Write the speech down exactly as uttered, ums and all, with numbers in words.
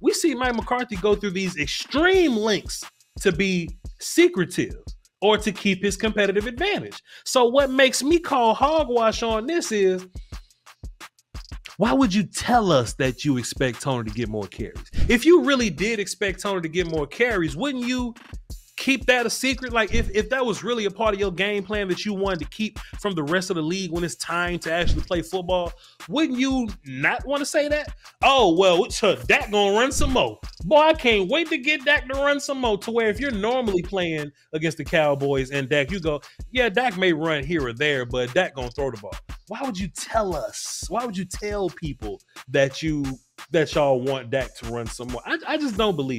We've seen Mike McCarthy go through these extreme lengths to be secretive or to keep his competitive advantage. So what makes me call hogwash on this is, why would you tell us that you expect Tony to get more carries? If you really did expect Tony to get more carries, wouldn't you keep that a secret? Like, if, if that was really a part of your game plan that you wanted to keep from the rest of the league when it's time to actually play football, wouldn't you not want to say that? Oh, well, it's her, Dak gonna run some more. Boy, I can't wait to get Dak to run some more, to where if you're normally playing against the Cowboys and Dak, you go, yeah, Dak may run here or there, but Dak gonna throw the ball. Why would you tell us? Why would you tell people that you that y'all want Dak to run some more? I, I just don't believe it.